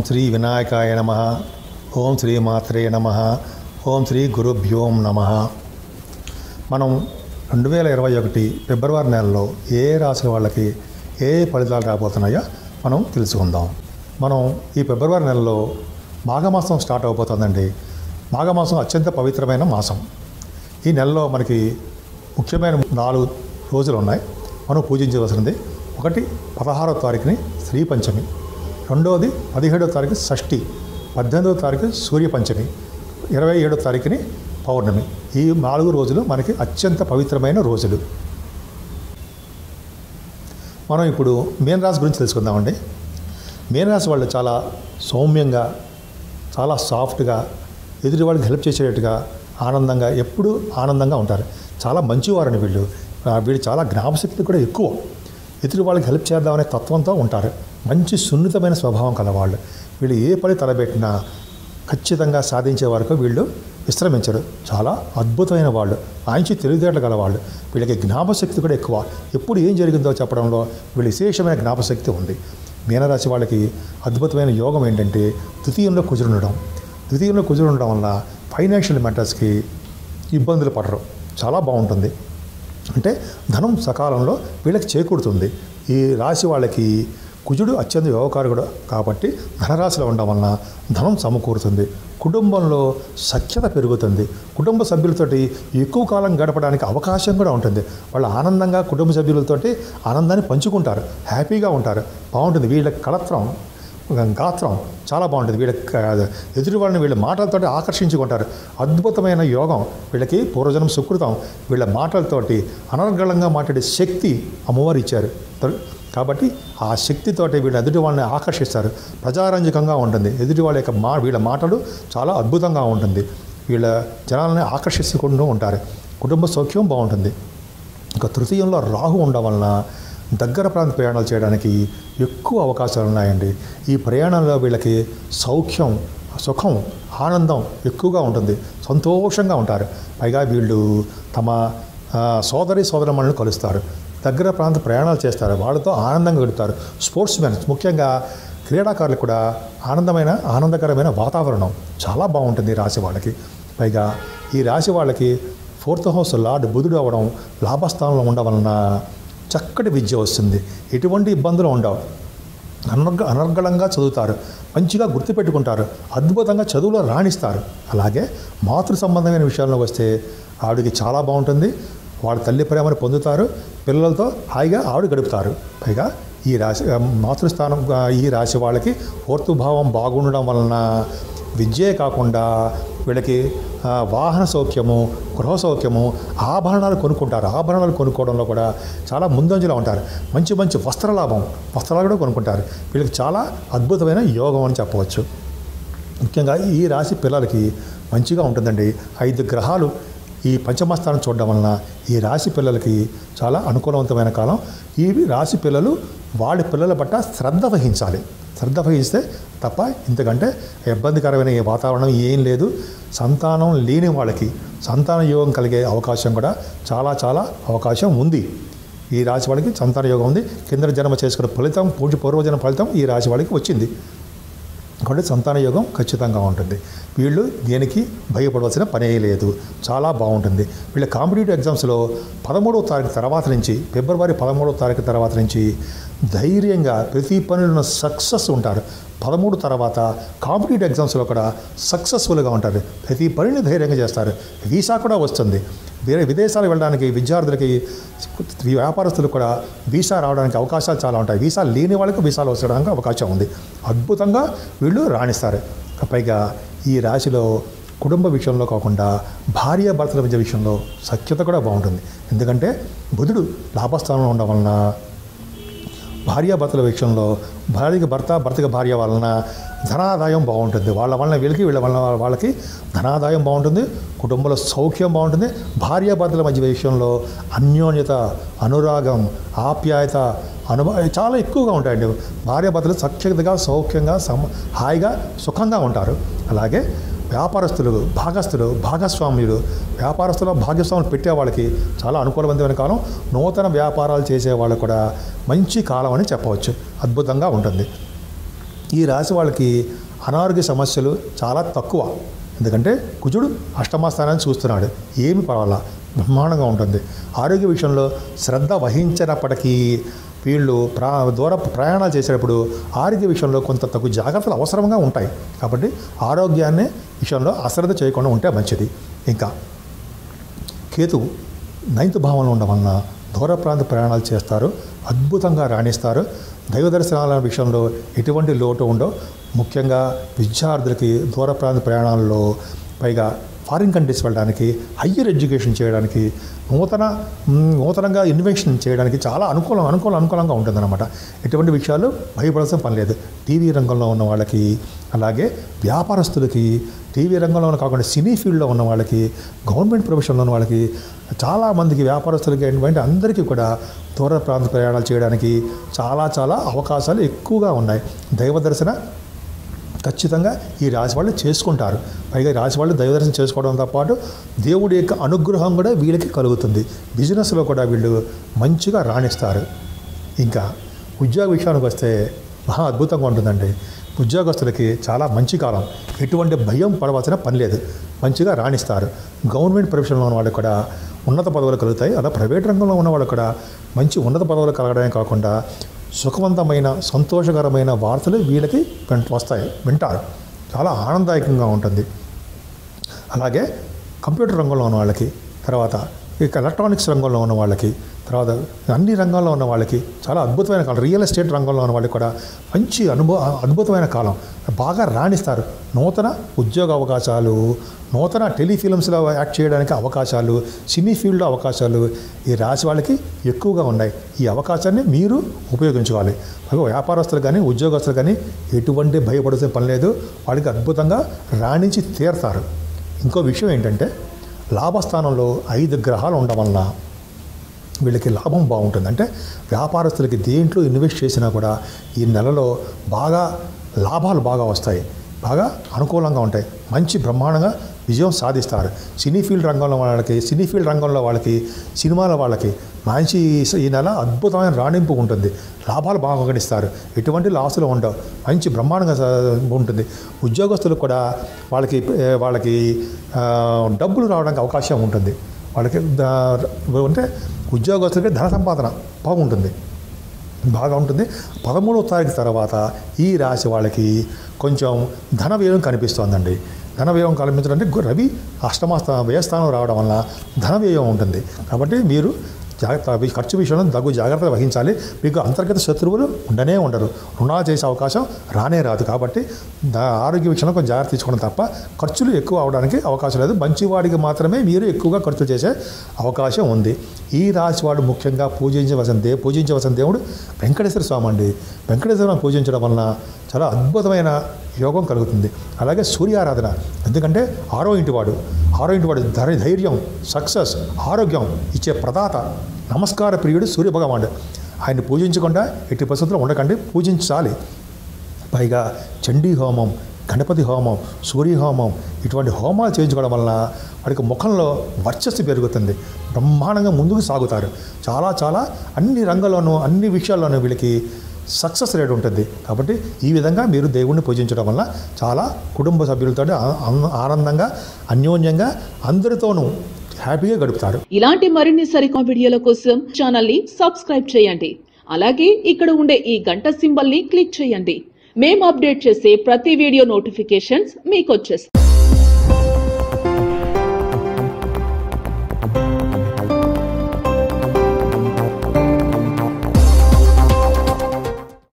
ఓం శ్రీ వినాయకాయ నమః ఓం శ్రీ మాత్రే నమః ఓం శ్రీ గురుభ్యోం నమః. మనం 2021 ఫిబ్రవరి నెలలో ఏ రాశుల వాళ్ళకి ఏ ఫలితాలు రాబోతున్నాయో మనం తెలుసుకుందాం. మనం ఈ ఫిబ్రవరి నెలలో మాఘమాసం స్టార్ట్ అవబోతుందండి. మాఘమాసం అత్యంత పవిత్రమైన మాసం. ఈ నెలలో మనకి ముఖ్యమైన 4 రోజులు ఉన్నాయి మనం పూజించవలసినది. ఒకటి 16వ తారీఖుని శ్రీ పంచమి, రెండవది 17వ తారీఖు షష్ఠి, 18వ తారీఖు సూర్య పంచమి, 27వ తారీఖుని పౌర్ణమి. ఈ 4 రోజులు మనకి అత్యంత పవిత్రమైన రోజులు. మనం ఇప్పుడు మీనరాశి గురించి తెలుసుకుందామండి. మీనరాశి వాళ్ళు చాలా సౌమ్యంగా, చాలా సాఫ్ట్గా, ఎదుటి వాళ్ళకి హెల్ప్ చేసేటట్టుగా, ఆనందంగా, ఎప్పుడూ ఆనందంగా ఉంటారు. చాలా మంచివారని వీళ్ళు చాలా జ్ఞాపశక్తి కూడా ఎక్కువ. ఎదుటి వాళ్ళకి హెల్ప్ చేద్దామనే తత్వంతో ఉంటారు. మంచి సున్నితమైన స్వభావం కలవాళ్ళు. వీళ్ళు ఏ పని తలబెట్టినా ఖచ్చితంగా సాధించే వరకు వీళ్ళు విశ్రమించరు. చాలా అద్భుతమైన వాళ్ళు, మంచి తెలివితేటలు గలవాళ్ళు. వీళ్ళకి జ్ఞాపశక్తి కూడా ఎక్కువ. ఎప్పుడు ఏం జరిగిందో చెప్పడంలో వీళ్ళు విశేషమైన జ్ఞాపశక్తి ఉంది. మీనరాశి వాళ్ళకి అద్భుతమైన యోగం ఏంటంటే ద్వితీయంలో కుజురుండడం. ద్వితీయంలో కుజురుండడం వల్ల ఫైనాన్షియల్ మ్యాటర్స్కి ఇబ్బందులు పడరు. చాలా బాగుంటుంది. అంటే ధనం సకాలంలో వీళ్ళకి చేకూరుతుంది. ఈ రాశి వాళ్ళకి కుజుడు అత్యంత యోగకారుడు కాబట్టి ధనరాశిలో ఉండడం వలన ధనం సమకూరుతుంది. కుటుంబంలో సఖ్యత పెరుగుతుంది. కుటుంబ సభ్యులతోటి ఎక్కువ కాలం గడపడానికి అవకాశం కూడా ఉంటుంది. వాళ్ళు ఆనందంగా కుటుంబ సభ్యులతోటి ఆనందాన్ని పంచుకుంటారు, హ్యాపీగా ఉంటారు. బాగుంటుంది. వీళ్ళ గాత్రం చాలా బాగుంటుంది. ఎదుటి వాళ్ళని వీళ్ళ మాటలతోటి ఆకర్షించుకుంటారు. అద్భుతమైన యోగం. వీళ్ళకి పూర్వజన్మ సుకృతం. వీళ్ళ మాటలతోటి అనర్గళంగా మాట్లాడే శక్తి అమ్మవారు ఇచ్చారు కాబట్టి ఆ శక్తితోటి వీళ్ళు ఎదుటి వాళ్ళని ఆకర్షిస్తారు. ప్రజారంజకంగా ఉంటుంది. ఎదుటి వాళ్ళ యొక్క వీళ్ళ మాటలు చాలా అద్భుతంగా ఉంటుంది. వీళ్ళ జనాలని ఆకర్షించుకుంటూ ఉంటారు. కుటుంబ సౌఖ్యం బాగుంటుంది. ఇంకా తృతీయంలో రాహు ఉండడం వలన దగ్గర ప్రాంత ప్రయాణాలు చేయడానికి ఎక్కువ అవకాశాలు ఉన్నాయండి. ఈ ప్రయాణంలో వీళ్ళకి సౌఖ్యం, సుఖం, ఆనందం ఎక్కువగా ఉంటుంది. సంతోషంగా ఉంటారు. పైగా వీళ్ళు తమ సోదరి సోదరమ్మలను కలుస్తారు. దగ్గర ప్రాంత ప్రయాణాలు చేస్తారు. వాళ్ళతో ఆనందంగా గడుపుతారు. స్పోర్ట్స్ మెన్, ముఖ్యంగా క్రీడాకారులకు కూడా ఆనందకరమైన వాతావరణం చాలా బాగుంటుంది రాశి వాళ్ళకి. పైగా ఈ రాశి వాళ్ళకి 4th హౌస్ లార్డ్ బుధుడు అవ్వడం, లాభస్థానంలో ఉండడం వలన చక్కటి విద్య వస్తుంది. ఎటువంటి ఇబ్బందులు ఉండవు. అనర్గళంగా చదువుతారు. మంచిగా గుర్తుపెట్టుకుంటారు. అద్భుతంగా చదువులో రాణిస్తారు. అలాగే మాతృ సంబంధమైన విషయాల్లో వస్తే ఆవిడికి చాలా బాగుంటుంది. వాళ్ళ తల్లి ప్రేమను పొందుతారు. పిల్లలతో హాయిగా ఆవిడ గడుపుతారు. పైగా ఈ రాశి మాతృస్థానం ఈ రాశి వాళ్ళకి 4th భావం బాగుండడం వలన విద్యే కాకుండా వీళ్ళకి వాహన సౌఖ్యము, గృహ సౌఖ్యము, ఆభరణాలు కొనుక్కుంటారు. ఆభరణాలు కొనుక్కోవడంలో కూడా చాలా ముందంజలో ఉంటారు. మంచి మంచి వస్త్రాలు కూడా కొనుక్కుంటారు. వీళ్ళకి చాలా అద్భుతమైన యోగం అని చెప్పవచ్చు. ముఖ్యంగా ఈ రాశి పిల్లలకి మంచిగా ఉంటుందండి. 5 గ్రహాలు ఈ పంచమస్థానం చూడడం వలన ఈ రాశి పిల్లలకి చాలా అనుకూలవంతమైన కాలం. ఈ రాశి పిల్లలు వాళ్ళ పిల్లల పట్ల శ్రద్ధ వహిస్తే తప్ప ఇంతకంటే ఇబ్బందికరమైన ఈ వాతావరణం ఏం లేదు. సంతానం లేని వాళ్ళకి సంతాన యోగం కలిగే అవకాశం కూడా చాలా చాలా అవకాశం ఉంది. ఈ రాశి వాళ్ళకి సంతాన యోగం ఉంది. కింద జన్మ చేసుకున్న ఫలితం, పూర్వజన్మ ఫలితం ఈ రాశి వాళ్ళకి వచ్చింది కాబట్టి సంతాన యోగం ఖచ్చితంగా ఉంటుంది. వీళ్ళు దేనికి భయపడవలసిన పనే లేదు. చాలా బాగుంటుంది. వీళ్ళ కాంపిటేటివ్ ఎగ్జామ్స్లో 13వ తారీఖు తర్వాత నుంచి, ఫిబ్రవరి 13వ తారీఖు తర్వాత నుంచి ధైర్యంగా ప్రతి పనిలో సక్సెస్ ఉంటారు. 13 తర్వాత కాంపిటేటివ్ ఎగ్జామ్స్లో కూడా సక్సెస్ఫుల్గా ఉంటారు. ప్రతి పనిని ధైర్యంగా చేస్తారు. వీసా కూడా వస్తుంది. వేరే విదేశాలు వెళ్ళడానికి విద్యార్థులకి, వ్యాపారస్తులకు కూడా వీసా రావడానికి అవకాశాలు చాలా ఉంటాయి. వీసా లేని వాళ్ళకి వీసాలు వస్తడానికి అవకాశం ఉంది. అద్భుతంగా వీళ్ళు రాణిస్తారు. పైగా ఈ రాశిలో కుటుంబ విషయంలో కాకుండా భార్యాభర్తల మధ్య విషయంలో సఖ్యత కూడా బాగుంటుంది. ఎందుకంటే బుధుడు లాభస్థానంలో ఉండడం వలన భార్యాభర్తల విషయంలో భార్యకి భర్త, భర్తకి భార్య వలన ధనాదాయం బాగుంటుంది. వీళ్ళ వలన వాళ్ళకి ధనాదాయం బాగుంటుంది. కుటుంబంలో సౌఖ్యం బాగుంటుంది. భార్యాభర్తల మధ్య విషయంలో అన్యోన్యత, అనురాగం, ఆప్యాయత, చాలా ఎక్కువగా ఉంటాయండి. భార్యాభర్తలు సఖ్యతగా, సౌఖ్యంగా, హాయిగా, సుఖంగా ఉంటారు. అలాగే వ్యాపారస్తులు, భాగస్వాములు, వ్యాపారస్తుల భాగస్వాములు పెట్టే వాళ్ళకి చాలా అనుకూలవంతమైన కాలం. నూతన వ్యాపారాలు చేసే వాళ్ళకు కూడా మంచి కాలం అని చెప్పవచ్చు. అద్భుతంగా ఉంటుంది. ఈ రాశి వాళ్ళకి అనారోగ్య సమస్యలు చాలా తక్కువ. ఎందుకంటే కుజుడు అష్టమ స్థానాన్ని చూస్తున్నాడు, ఏమి పర్వాలా, బ్రహ్మాండంగా ఉంటుంది. ఆరోగ్య విషయంలో శ్రద్ధ వహించినప్పటికీ వీళ్ళు దూర ప్రయాణాలు చేసేటప్పుడు ఆరోగ్య విషయంలో కొంత తగు జాగ్రత్తలు అవసరంగా ఉంటాయి. కాబట్టి ఆరోగ్యాన్ని విషయంలో అశ్రద్ధ చేయకుండా ఉంటే మంచిది. ఇంకా కేతు నైన్త్ భావంలో ఉండడం వలన దూర ప్రాంత ప్రయాణాలు చేస్తారు, అద్భుతంగా రాణిస్తారు. దైవ దర్శనాల విషయంలో ఎటువంటి లోటు ఉండవు, ముఖ్యంగా విద్యార్థులకి దూర ప్రాంత ప్రయాణాల్లో, పైగా ఫారిన్ కంట్రీస్ వెళ్ళడానికి, హయ్యర్ ఎడ్యుకేషన్ చేయడానికి, నూతనంగా ఇన్వెన్షన్ చేయడానికి చాలా అనుకూలంగా ఉంటుందన్నమాట. ఎటువంటి విషయాలు భయపడాల్సిన పని లేదు. టీవీ రంగంలో ఉన్న వాళ్ళకి, అలాగే వ్యాపారస్తులకి, టీవీ రంగంలో కాకుండా సినీ ఫీల్డ్లో ఉన్న వాళ్ళకి, గవర్నమెంట్ ప్రొఫెషన్లో ఉన్న వాళ్ళకి, చాలామందికి వ్యాపారస్తులకి ఏంటంటే అందరికీ కూడా దూర ప్రాంత ప్రయాణాలు చేయడానికి చాలా అవకాశాలు ఎక్కువగా ఉన్నాయి. దైవ దర్శన ఖచ్చితంగా ఈ రాశి వాళ్ళు చేసుకుంటారు. పైగా రాశి వాళ్ళు దైవదర్శనం చేసుకోవడంతో పాటు దేవుడి యొక్క అనుగ్రహం కూడా వీళ్ళకి కలుగుతుంది. బిజినెస్లో కూడా వీళ్ళు మంచిగా రాణిస్తారు. ఇంకా ఉద్యోగ విషయానికి వస్తే మహా అద్భుతంగా ఉంటుందండి. ఉద్యోగస్తులకి చాలా మంచి కాలం, ఎటువంటి భయం పడవలసిన పని లేదు, మంచిగా రాణిస్తారు. గవర్నమెంట్ ప్రొఫెషన్లో ఉన్న వాళ్ళకి కూడా ఉన్నత పదవులు కలుగుతాయి. అలా ప్రైవేట్ రంగంలో ఉన్న వాళ్ళకి కూడా మంచి ఉన్నత పదవులు కలగడమే కాకుండా సుఖవంతమైన సంతోషకరమైన వార్తలు వీళ్ళకి వింటారు, చాలా ఆనందదాయకంగా ఉంటుంది. అలాగే కంప్యూటర్ రంగంలో ఉన్న వాళ్ళకి, తర్వాత ఇక ఎలక్ట్రానిక్స్ రంగంలో ఉన్న వాళ్ళకి, తర్వాత అన్ని రంగాల్లో ఉన్న వాళ్ళకి చాలా అద్భుతమైన కాలం. రియల్ ఎస్టేట్ రంగంలో ఉన్న వాళ్ళకి కూడా మంచి అద్భుతమైన కాలం, బాగా రాణిస్తారు. నూతన ఉద్యోగ అవకాశాలు, నూతన టెలిఫిలిమ్స్లో యాక్ట్ చేయడానికి అవకాశాలు, సినీ ఫీల్డ్లో అవకాశాలు ఈ రాశి వాళ్ళకి ఎక్కువగా ఉన్నాయి. ఈ అవకాశాన్ని మీరు ఉపయోగించుకోవాలి. వ్యాపారస్తులు కానీ ఉద్యోగస్తులు కానీ ఎటువంటి భయపడాల్సిన పని లేదు, వాళ్ళకి అద్భుతంగా రాణించి తీరుతారు. ఇంకో విషయం ఏంటంటే లాభస్థానంలో 5 గ్రహాలు ఉండడం వలన వీళ్ళకి లాభం బాగుంటుంది. అంటే వ్యాపారస్తులకి దేంట్లో ఇన్వెస్ట్ చేసినా కూడా ఈ నెలలో బాగా లాభాలు బాగా వస్తాయి, బాగా అనుకూలంగా ఉంటాయి, మంచి బ్రహ్మాండంగా విజయం సాధిస్తారు. సినీ ఫీల్డ్ రంగంలో వాళ్ళకి సినిమాల వాళ్ళకి మంచి ఈ నెల అద్భుతమైన రాణింపు ఉంటుంది, లాభాలు బాగా గడిస్తారు, ఎటువంటి లాసులు ఉండవు, మంచి బ్రహ్మాండంగా ఉంటుంది. ఉద్యోగస్తులు కూడా వాళ్ళకి డబ్బులు రావడానికి అవకాశం ఉంటుంది. వాళ్ళకి అంటే ఉద్యోగస్తులకి ధన సంపాదన బాగా ఉంటుంది. 13వ తారీఖు తర్వాత ఈ రాశి వాళ్ళకి కొంచెం ధన వ్యయం కనిపిస్తోందండి. ధన వ్యయం కనిపించడం అంటే రవి అష్టమ వ్యయస్థానం రావడం వల్ల ధన వ్యయం ఉంటుంది. కాబట్టి మీరు ఖర్చు విషయంలో తగు జాగ్రత్తలు వహించాలి. మీకు అంతర్గత శత్రువులు ఉండనే ఉండరు, రుణాలు చేసే అవకాశం రానే రాదు. కాబట్టి ఆరోగ్య విషయంలో కొంచెం జాగ్రత్త తీసుకోవడం తప్ప ఖర్చులు ఎక్కువ అవడానికి అవకాశం లేదు. మంచివాడికి మాత్రమే మీరు ఎక్కువగా ఖర్చు చేసే అవకాశం ఉంది. ఈ రాశి వాడు ముఖ్యంగా పూజించవలసిన దేవుడు వెంకటేశ్వర స్వామి అండి. వెంకటేశ్వర స్వామి పూజించడం వలన చాలా అద్భుతమైన యోగం కలుగుతుంది. అలాగే సూర్యారాధన, ఎందుకంటే ఆరో ఇంటివాడు ధైర్యం, సక్సెస్, ఆరోగ్యం ఇచ్చే ప్రదాత, నమస్కార ప్రియుడు సూర్యభగవానుడు. ఆయన పూజించకుండా ఎట్టి పరిస్థితుల్లో ఉండకండి, పూజించాలి. పైగా చండీ హోమం, గణపతి హోమం, సూర్యహోమం ఇటువంటి హోమాలు చేయించుకోవడం వలన వాడికి ముఖంలో వర్చస్సు పెరుగుతుంది, బ్రహ్మాండంగా ముందుకు సాగుతారు. చాలా అన్ని రంగాల్లోనూ అన్ని విషయాల్లోనూ వీళ్ళకి సక్సెస్ రేట్ ఉంటుంది. కాబట్టి ఈ విధంగా మీరు దేవుణ్ణి పూజించడం వల్ల చాలా కుటుంబ సభ్యులతో ఆనందంగా అన్యోన్యంగా అందరితోనూ హ్యాపీగా గడుపుతారు. ఇలాంటి మరిన్ని సరికొత్త వీడియోల కోసం ఛానల్ ని సబ్స్క్రైబ్ చేయండి. అలాగే ఇక్కడ ఉండే ఈ గంట సింబల్ ని క్లిక్ చేయండి. మేము అప్డేట్ చేసే ప్రతి వీడియో నోటిఫికేషన్స్ మీకు వచ్చేస్తాయి.